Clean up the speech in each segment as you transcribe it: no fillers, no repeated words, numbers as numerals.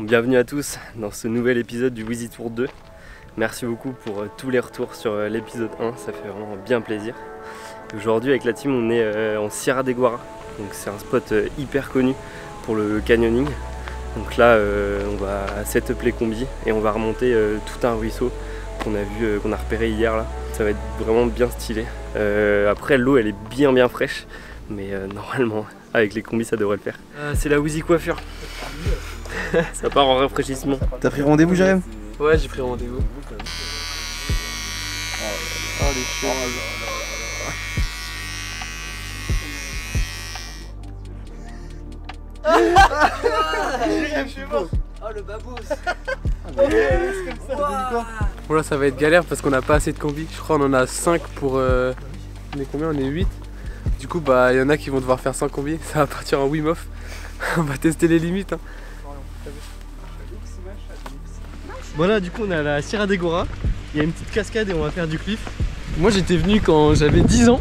Bon, bienvenue à tous dans ce nouvel épisode du Wizzy Tour 2. Merci beaucoup pour tous les retours sur l'épisode 1, ça fait vraiment bien plaisir. Aujourd'hui avec la team on est en Sierra de Guara, donc c'est un spot hyper connu pour le canyoning. Donc là on va set-up les combis et on va remonter tout un ruisseau qu'on a repéré hier là. Ça va être vraiment bien stylé. Après l'eau elle est bien fraîche, mais normalement avec les combis ça devrait le faire. C'est la Wizzy Coiffure. Ça part en rafraîchissement. T'as pris rendez-vous Jérém? Ouais, j'ai pris rendez-vous. Oh les chiens. Jérém, je suis mort. Oh le babous. Bon là ça va être galère parce qu'on n'a pas assez de combis. Je crois on en a 5 pour... On est combien? On est 8. Du coup bah il y en a qui vont devoir faire 5 combis. Ça va partir en Wim Hof. On va tester les limites hein. Voilà, du coup on est à la Sierra de Guara. Il y a une petite cascade et on va faire du cliff. Moi j'étais venu quand j'avais 10 ans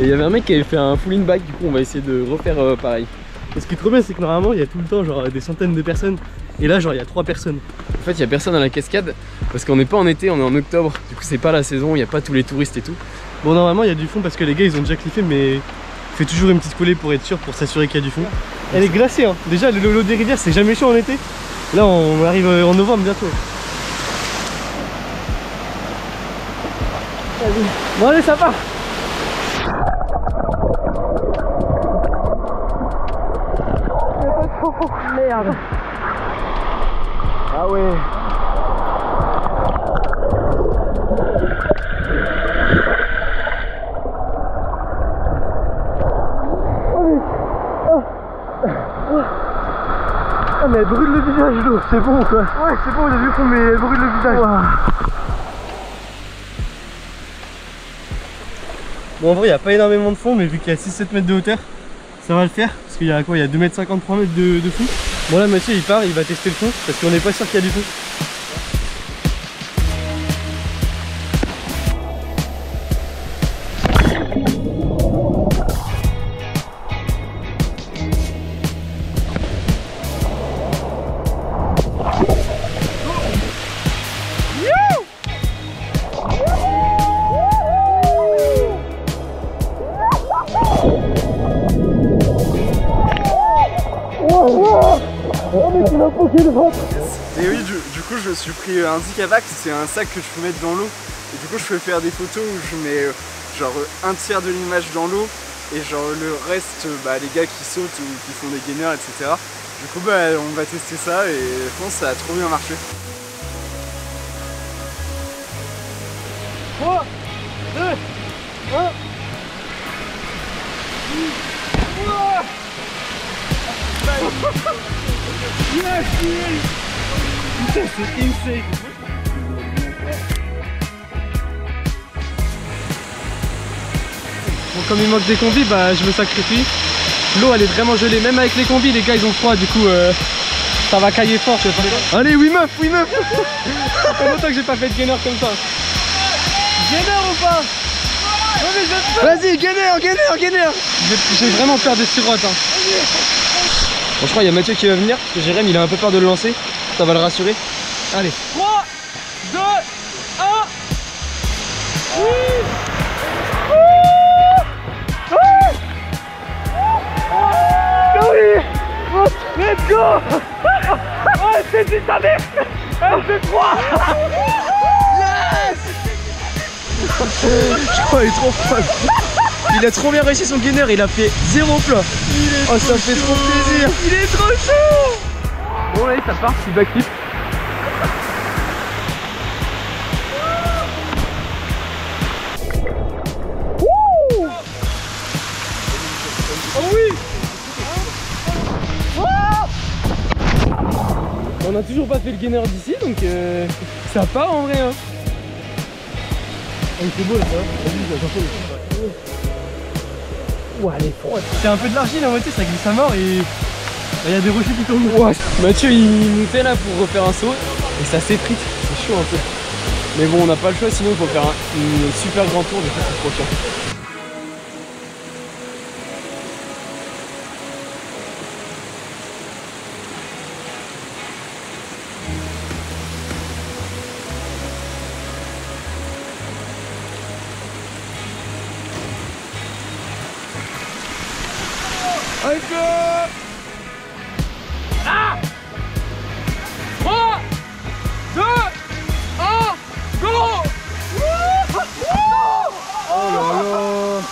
et il y avait un mec qui avait fait un full in bag. Du coup on va essayer de refaire pareil. Et ce qui est trop bien c'est que normalement il y a tout le temps genre des centaines de personnes. Et là genre il y a 3 personnes. En fait il y a personne à la cascade parce qu'on n'est pas en été, on est en octobre. Du coup c'est pas la saison, il n'y a pas tous les touristes et tout. Bon normalement il y a du fond parce que les gars ils ont déjà cliffé, mais fait toujours une petite collée pour être sûr, pour s'assurer qu'il y a du fond. Elle est glacée hein. Déjà le lot des rivières c'est jamais chaud en été. Là on arrive en novembre bientôt. Bon allez, ça part. Merde. Ah ouais. Ah mais elle brûle le visage d'eau, c'est bon quoi. Ouais c'est bon, on a vu qu'on met, elle brûle le visage. Wow. Bon en vrai il n'y a pas énormément de fond, mais vu qu'il y a 6-7 mètres de hauteur ça va le faire, parce qu'il y a quoi, il y a 2,50 m, 3 mètres de fond. Bon là Mathieu il part, il va tester le fond parce qu'on n'est pas sûr qu'il y a du fond. Et oui, du coup je me suis pris un Zikavac, c'est un sac que je peux mettre dans l'eau. Et du coup je peux faire des photos où je mets genre un tiers de l'image dans l'eau. Et genre le reste, bah, les gars qui sautent ou qui font des gainers, etc. Du coup bah, on va tester ça et je pense que ça a trop bien marché. 3, 2, 1. Yes, yes. Putain, c'est insane. Bon, comme il manque des combis, bah je me sacrifie. L'eau elle est vraiment gelée, même avec les combis, les gars ils ont froid, du coup ça va cailler fort. Je sais pas. Allez, oui meuf, oui meuf. Ça fait longtemps que j'ai pas fait de gainer comme ça. Gainer ou pas? Vas-y, gainer, gainer, gainer. J'ai vraiment peur des sirotes hein. Bon, je crois qu'il y a Mathieu qui va venir, parce que Jérém il a un peu peur de le lancer, ça va le rassurer. Allez. 3, 2, 1. Oui. Oui. Oui. Oui. Let's go. Oh, c'est du tabé. C'est 3. Yes. Je crois qu'il est trop fort. Il a trop bien réussi son gainer, il a fait 0 plat. Oh ça fait trop plaisir. Il est trop chaud. Bon allez ça part, petit backflip. Oh oui. On n'a toujours pas fait le gainer d'ici donc ça part en vrai hein. Oh, c'est beau là, ça. Ouah, elle est froide. C'est un peu de l'argile en moitié, ça glisse à mort et il y a des rochers qui tombent. Ouah. Mathieu il montait là pour refaire un saut et ça s'effrite, c'est chaud un peu. Mais bon on n'a pas le choix sinon il faut faire un super grand tour, du coup c'est trop chiant. Allez, go! Ah! 3, 2, 1, go! Oh là là!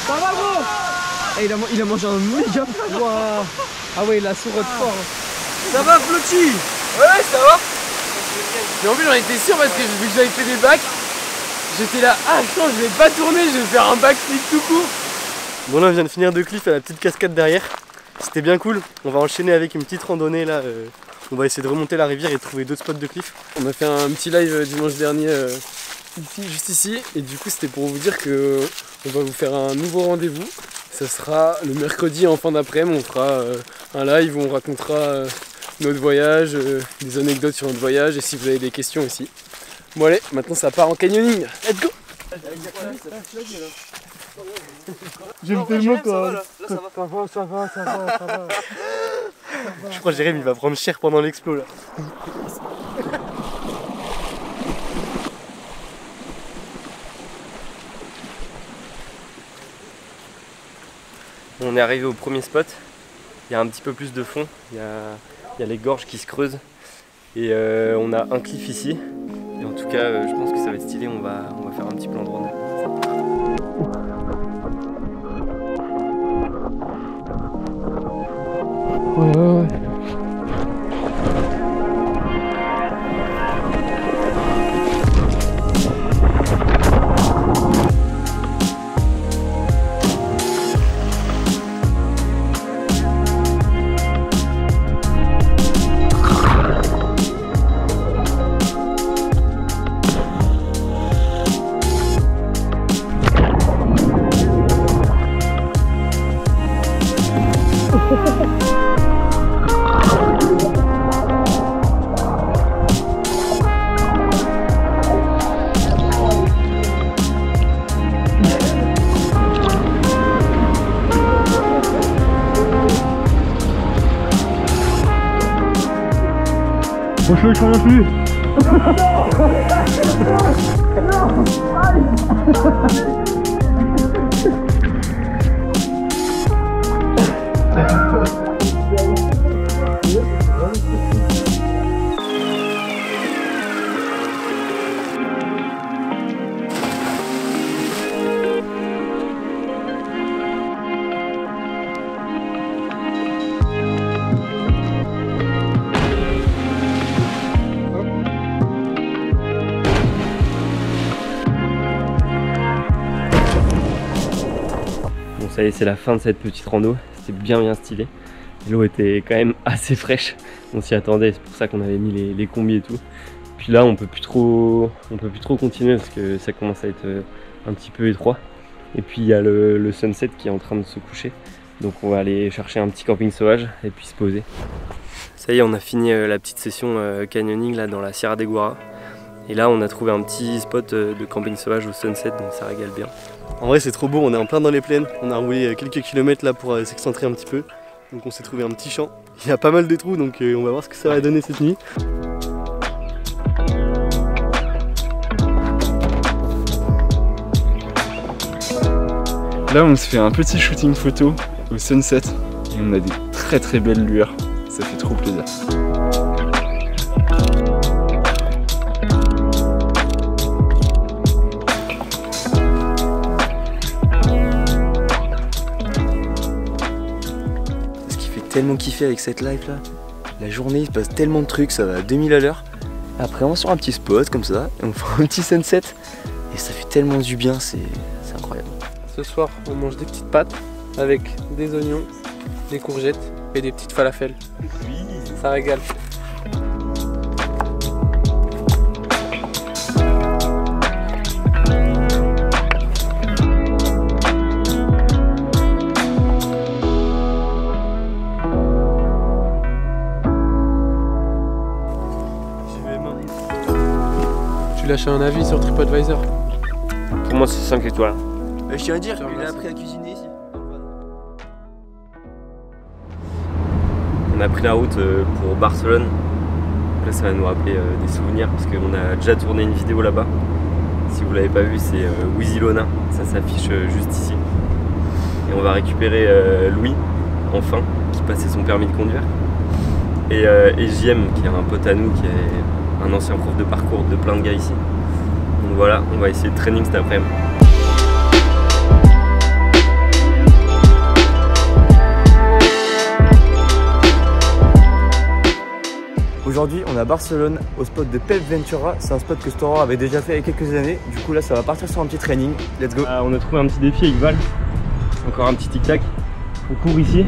Ça va, gros? Eh, il a mangé un méga plat. Wow. Ah ouais, il a sauté fort. Ça va, Flotti? Ouais, ça va. Et en plus, j'en étais sûr parce que vu que j'avais fait des bacs, j'étais là, ah non, je vais pas tourner, je vais faire un backflip tout court. Bon là, on vient de finir de cliff à la petite cascade derrière. C'était bien cool. On va enchaîner avec une petite randonnée là. On va essayer de remonter la rivière et trouver d'autres spots de cliff. On a fait un petit live dimanche dernier juste ici. Et du coup, c'était pour vous dire que on va vous faire un nouveau rendez-vous. Ça sera le mercredi en fin d'après-midi. On fera un live où on racontera notre voyage, des anecdotes sur notre voyage et si vous avez des questions aussi. Bon allez, maintenant ça part en canyoning. Let's go. J'aime tellement quoi. Ça va. Je crois que Jérém il va prendre cher pendant l'explo là. On est arrivé au premier spot. Il y a un petit peu plus de fond. Il y a les gorges qui se creusent. Et on a un cliff ici. Et en tout cas, je pense que ça va être stylé, on va faire un petit plan de randonnée. Ouais. Je crois plus. Ça y est, c'est la fin de cette petite rando, c'était bien stylé. L'eau était quand même assez fraîche, on s'y attendait, c'est pour ça qu'on avait mis les combis et tout. Puis là, on peut plus trop continuer parce que ça commence à être un petit peu étroit. Et puis il y a le sunset qui est en train de se coucher, donc on va aller chercher un petit camping sauvage et puis se poser. Ça y est, on a fini la petite session canyoning là dans la Sierra de Guara. Et là, on a trouvé un petit spot de camping sauvage au sunset, donc ça régale bien. En vrai, c'est trop beau, on est en plein dans les plaines. On a roulé quelques kilomètres là pour s'excentrer un petit peu. Donc on s'est trouvé un petit champ. Il y a pas mal de trous, donc on va voir ce que ça va donner cette nuit. Là, on se fait un petit shooting photo au sunset. Et on a des très belles lueurs. Ça fait trop plaisir. Tellement kiffé avec cette live là, la journée il se passe tellement de trucs, ça va à 2000 à l'heure. Après on sort un petit spot comme ça, et on fait un petit sunset et ça fait tellement du bien, c'est incroyable. Ce soir on mange des petites pâtes avec des oignons, des courgettes et des petites falafels. Oui. Ça régale. Lâcher un avis sur TripAdvisor. Pour moi, c'est 5 étoiles. Je tiens à dire, il a appris à cuisiner ici. On a pris la route pour Barcelone. Là, ça va nous rappeler des souvenirs parce qu'on a déjà tourné une vidéo là-bas. Si vous l'avez pas vu, c'est Wizylona. Ça s'affiche juste ici. et on va récupérer Louis, enfin, qui passait son permis de conduire, et JM, qui est un pote à nous, qui est un ancien prof de parcours de plein de gars ici. Donc voilà, on va essayer de training cet après-midi. Aujourd'hui, on est à Barcelone, au spot de Pep Ventura. C'est un spot que Storor avait déjà fait il y a quelques années. Du coup, là, ça va partir sur un petit training. Let's go. On a trouvé un petit défi avec Val. Encore un petit tic-tac. On court ici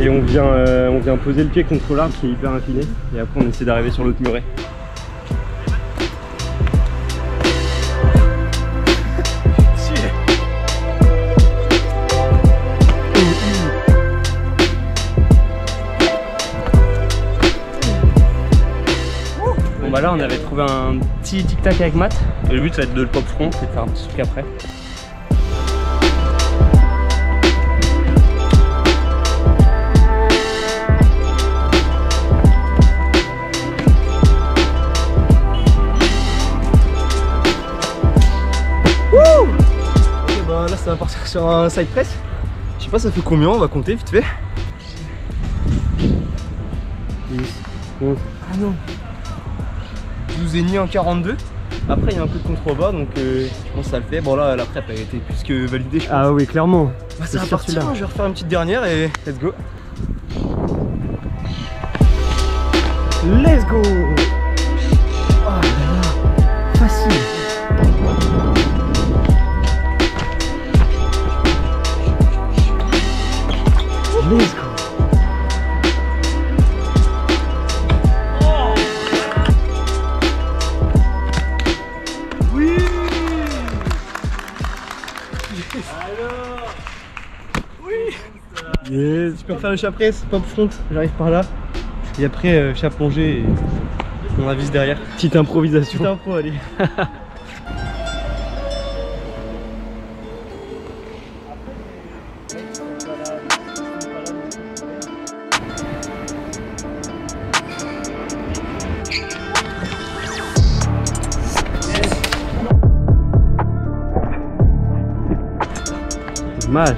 et on vient poser le pied contre l'arbre qui est hyper incliné. Et après, on essaie d'arriver sur l'autre muret. Là, on avait trouvé un petit tic-tac avec Matt. Et le but, ça va être de le pop front et de faire un petit truc après. Wouh! Ok, bah là, ça va partir sur un side press. Je sais pas, ça fait combien, on va compter vite fait. 10, 11. Ah non! 12,5 en 42. Après il y a un peu de contrebas donc je pense que ça le fait. Bon là la prep a été plus que validée je pense. Ah oui clairement. Bah, ça va partir, hein, je vais refaire une petite dernière et let's go. Let's go. Oh là là. Facile. Let's go. Yes. Je peux refaire le chat press, pop front, j'arrive par là. Et après chat plongé et on la vise derrière. Petite improvisation. Petite impro, allez. C'est dommage.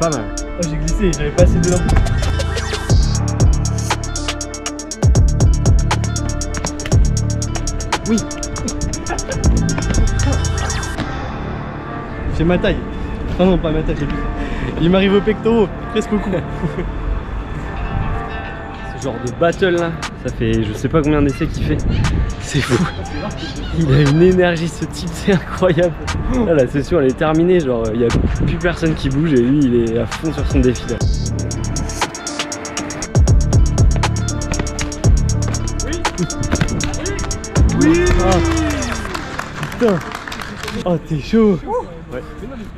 Pas mal. Oh, j'ai glissé, j'avais pas assez de lampe. Oui. J'ai ma taille. Enfin non, pas ma taille, j'ai plus. Il m'arrive au pectoraux, presque au cou. Ce genre de battle là, ça fait je sais pas combien d'essais qu'il fait. C'est fou. Il a une énergie ce type, c'est incroyable. Là, la session elle est terminée, genre il n'y a plus personne qui bouge et lui il est à fond sur son défi là. Oui. Oui. Ah. Putain. Oh t'es chaud. Ouais.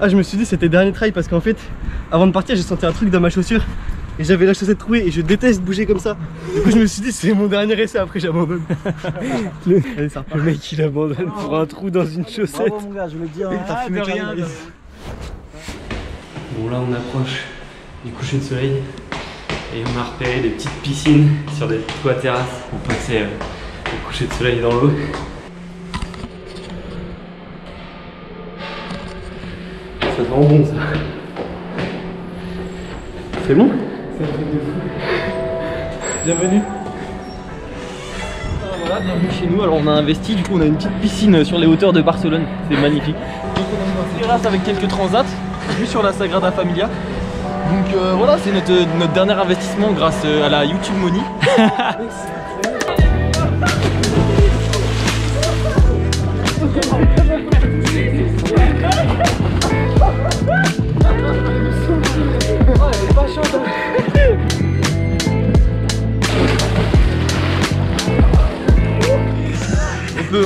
Ah je me suis dit c'était dernier try parce qu'en fait avant de partir j'ai senti un truc dans ma chaussure. Et j'avais la chaussette trouée et je déteste bouger comme ça. Du coup je me suis dit c'est mon dernier essai, après j'abandonne. Le mec il abandonne pour un trou dans une chaussette. Bravo mon gars, je me dis t'as fumé rien. Bon là on approche du coucher de soleil et on a repéré des petites piscines sur des toits terrasses pour passer le coucher de soleil dans l'eau. Ça sent bon ça. C'est bon. C'est un truc de fou. Bienvenue. Alors voilà, bienvenue chez nous. Alors on a investi, du coup on a une petite piscine sur les hauteurs de Barcelone. C'est magnifique. Donc on a une terrasse avec quelques transats, vue sur la Sagrada Familia. Donc voilà, c'est notre dernier investissement grâce à la YouTube Money.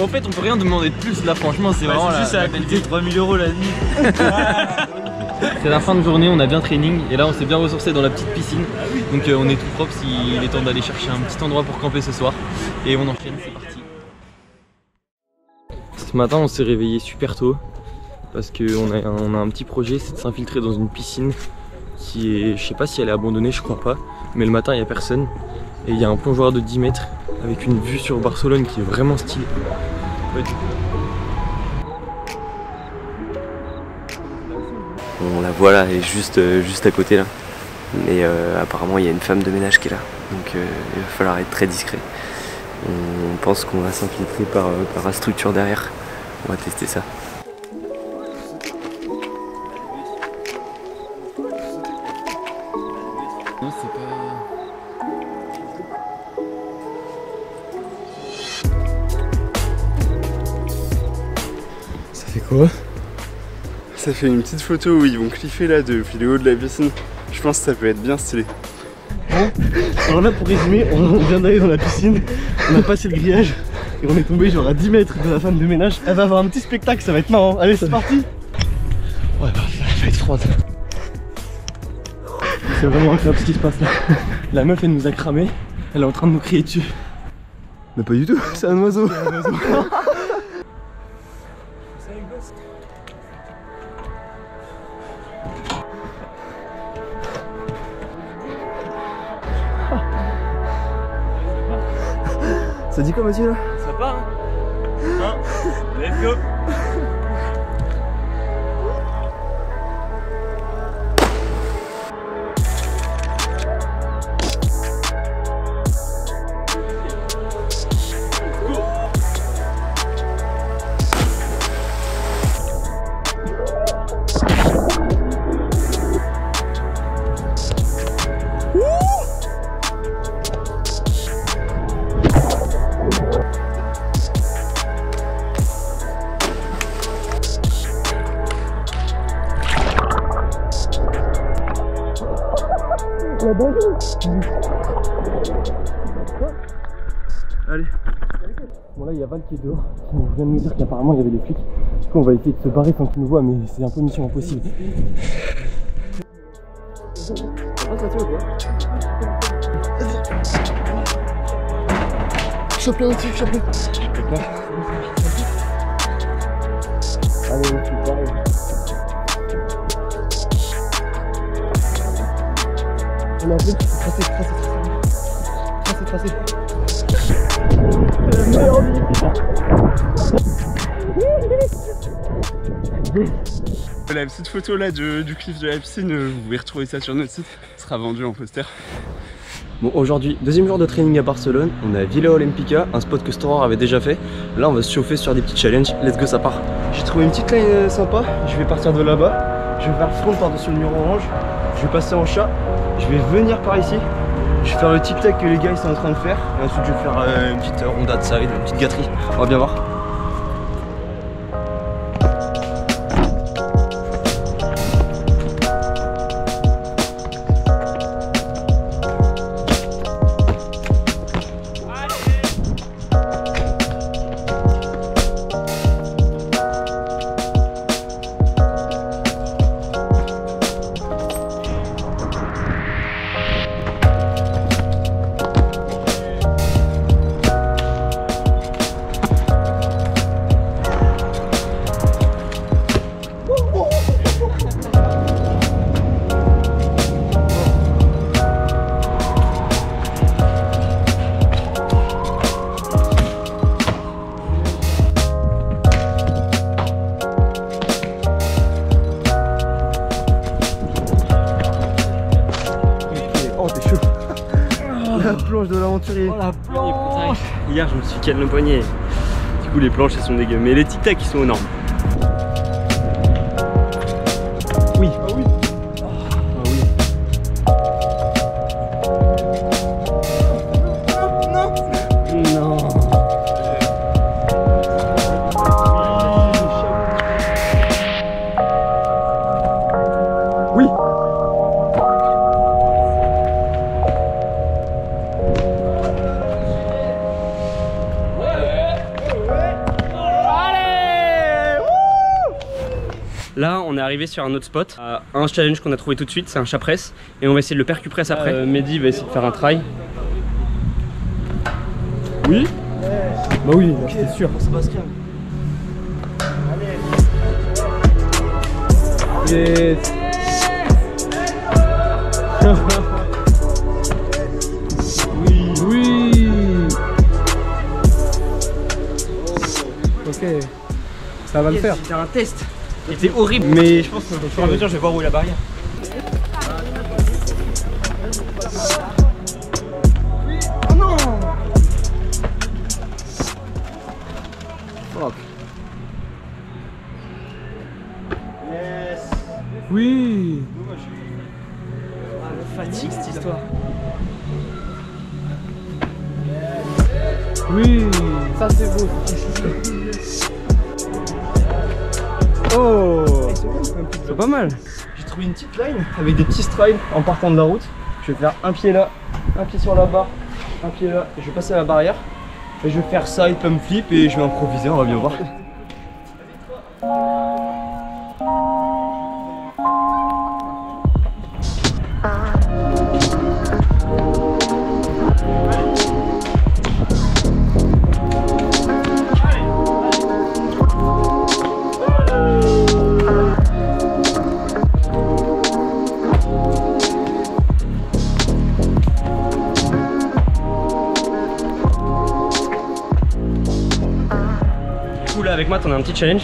En fait, on peut rien demander de plus là, franchement, c'est vraiment juste ça a coûté 3 000 € la nuit. C'est la fin de journée, on a bien training et là on s'est bien ressourcé dans la petite piscine. Donc on est tout propre, s'il est temps d'aller chercher un petit endroit pour camper ce soir. Et on enchaîne, c'est parti. Ce matin, on s'est réveillé super tôt parce qu'on a un petit projet, c'est de s'infiltrer dans une piscine qui est, je sais pas si elle est abandonnée, je crois pas, mais le matin il n'y a personne et il y a un plongeoir de 10 mètres avec une vue sur Barcelone qui est vraiment stylée. Petit peu. On la voit là, elle est juste à côté là. Mais apparemment il y a une femme de ménage qui est là. Donc il va falloir être très discret. On pense qu'on va s'infiltrer par la structure derrière. On va tester ça. Non, c'est pas... Ça fait quoi? Ça fait une petite photo où ils vont cliffer là depuis le haut de la piscine. Je pense que ça peut être bien stylé. Hein? Alors là, pour résumer, on vient d'aller dans la piscine, on a passé le grillage et on est tombé genre à 10 mètres de la femme de ménage. Elle va avoir un petit spectacle, ça va être marrant. Allez, c'est parti. Ouais, bah, ça va être froid. C'est vraiment incroyable ce qui se passe là. La meuf, elle nous a cramé, elle est en train de nous crier dessus. Mais pas du tout, c'est un oiseau. C'est un oiseau. Ça dit quoi, Mathieu, là? Ça part, hein? Let's go. Allez. Bon là il y a Val qui est dehors. On vient de nous dire qu'apparemment il y avait des flics. Du coup on va essayer de se barrer sans qu'ils nous voient, mais c'est un peu mission impossible. Chope-le, chope-le. Allez, on se barre. Tracé. C'est la meilleure vie. La petite photo là du cliff de la piscine, vous pouvez retrouver ça sur notre site, ça sera vendu en poster. Bon, aujourd'hui, deuxième jour de training à Barcelone, on est à Villa Olimpica, un spot que Storor avait déjà fait. Là on va se chauffer sur des petits challenges, let's go, ça part. J'ai trouvé une petite line sympa, je vais partir de là-bas, je vais faire le front par-dessus le mur orange, je vais passer en chat. Je vais venir par ici, je vais faire le tic-tac que les gars ils sont en train de faire et ensuite je vais faire une petite ronda de side, une petite gâterie. On va bien voir. De l'aventurier. Oh la planche. Hier je me suis calme le poignet. Du coup les planches elles sont dégueu. Mais les tic-tacs ils sont énormes. Oui. Ah oui. Oh. Ah oui. Non. Oui. Là on est arrivé sur un autre spot, un challenge qu'on a trouvé tout de suite, c'est un chat presse. Et on va essayer de le percupress après. Mehdi va essayer de faire un try. Oui. Bah oui, okay. C'est sûr. Allez. Yes. Oui. ça va le faire. C'était un test. Il était horrible. Mais je pense que au fur et à mesure, je vais voir où est la barrière. Oh non. Fuck. Yes. Oui. Ah, me fatigue cette histoire. Oui. Ça c'est beau. Oh, c'est pas mal. J'ai trouvé une petite line avec des petits strides en partant de la route. Je vais faire un pied là, un pied sur la barre, un pied là, et je vais passer à la barrière. Et je vais faire ça, une pump flip, et je vais improviser, on va bien voir. Avec Matt, on a un petit challenge,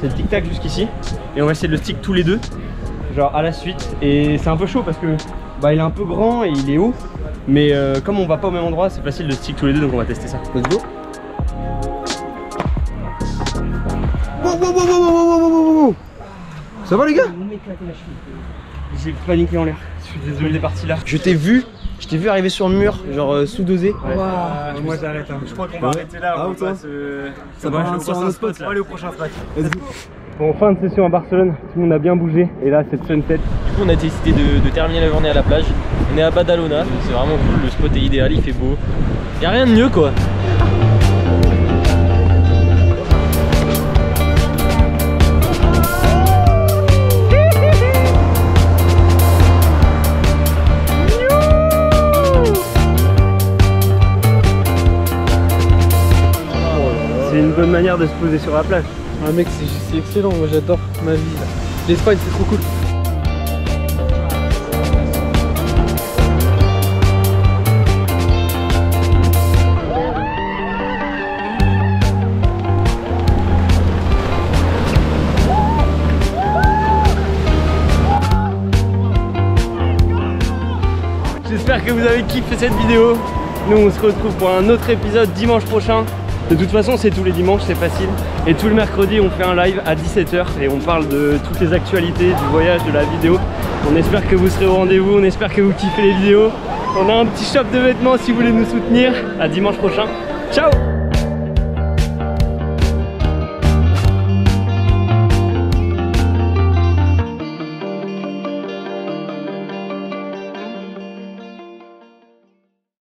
c'est le tic tac jusqu'ici et on va essayer de le stick tous les deux, genre à la suite. Et c'est un peu chaud parce que bah, il est un peu grand et il est haut, mais comme on va pas au même endroit, c'est facile de stick tous les deux, donc on va tester ça. Let's go. Wow. Ça va les gars? J'ai paniqué en l'air. Je suis désolé des parties là. Je t'ai vu arriver sur le mur, genre sous-dosé. Ouais. Wow. Moi j'arrête. Hein. Je crois qu'on va arrêter là. Ah, ça va aller au prochain spot. Allez au prochain spot. Bon, fin de session à Barcelone, tout le monde a bien bougé. Et là, c'est le sunset. Du coup, on a décidé de terminer la journée à la plage. On est à Badalona, c'est vraiment cool. Le spot est idéal, il fait beau. Y'a rien de mieux quoi. C'est une bonne manière de se poser sur la plage. Ah mec, c'est excellent, moi j'adore ma vie. L'Espagne c'est trop cool. J'espère que vous avez kiffé cette vidéo. Nous on se retrouve pour un autre épisode dimanche prochain. De toute façon, c'est tous les dimanches, c'est facile. Et tout le mercredi, on fait un live à 17 h et on parle de toutes les actualités, du voyage, de la vidéo. On espère que vous serez au rendez-vous, on espère que vous kiffez les vidéos. On a un petit shop de vêtements si vous voulez nous soutenir. À dimanche prochain. Ciao!